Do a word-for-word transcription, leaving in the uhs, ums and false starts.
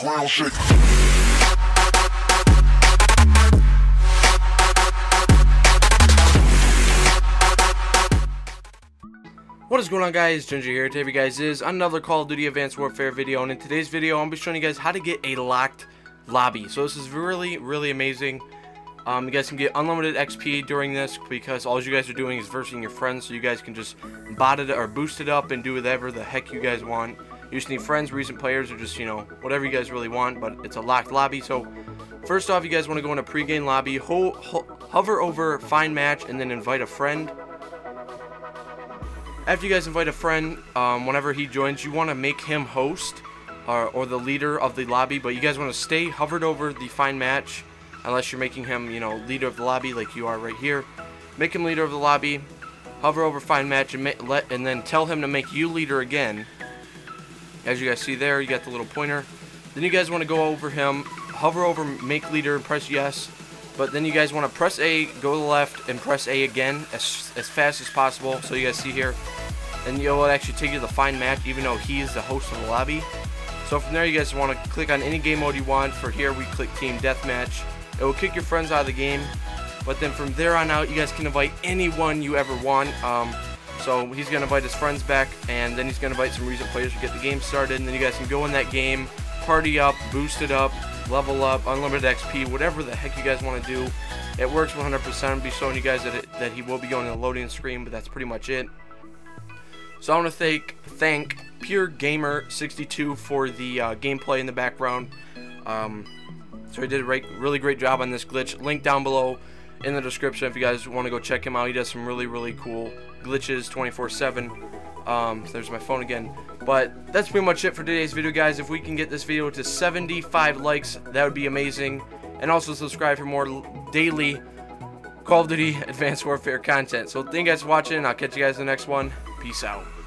ground shake. What is going on, guys? Ginger here. Today, you guys, is another Call of Duty Advanced Warfare video, and in today's video, I'm going to be showing you guys how to get a locked lobby. So this is really, really amazing. Um, you guys can get unlimited X P during this because all you guys are doing is versing your friends, so you guys can just bot it or boost it up and do whatever the heck you guys want. You just need friends, recent players, or just, you know, whatever you guys really want, but it's a locked lobby. So first off, you guys want to go in a pre-game lobby, ho ho hover over find match, and then invite a friend. After you guys invite a friend, um, whenever he joins, you want to make him host or, or the leader of the lobby, but you guys want to stay hovered over the find match. Unless you're making him, you know, leader of the lobby like you are right here. Make him leader of the lobby. Hover over find match and, let, and then tell him to make you leader again. As you guys see there, you got the little pointer. Then you guys want to go over him. Hover over make leader and press yes. But then you guys want to press A, go to the left, and press A again as, as fast as possible. So you guys see here. And you know, it'll actually take you to the find match even though he is the host of the lobby. So from there, you guys want to click on any game mode you want. For here, we click team deathmatch. It will kick your friends out of the game, but then from there on out, you guys can invite anyone you ever want. Um, so he's going to invite his friends back, and then he's going to invite some recent players to get the game started, and then you guys can go in that game, party up, boost it up, level up, unlimited X P, whatever the heck you guys want to do. It works one hundred percent. I'll be showing you guys that, it, that he will be going to the loading screen, but that's pretty much it. So I want to thank, thank PureGamer sixty-two for the uh, gameplay in the background. Um... So he did a really great job on this glitch. Link down below in the description if you guys want to go check him out. He does some really, really cool glitches twenty-four seven. Um, there's my phone again. But that's pretty much it for today's video, guys. If we can get this video to seventy-five likes, that would be amazing. And also subscribe for more daily Call of Duty Advanced Warfare content. So thank you guys for watching. I'll catch you guys in the next one. Peace out.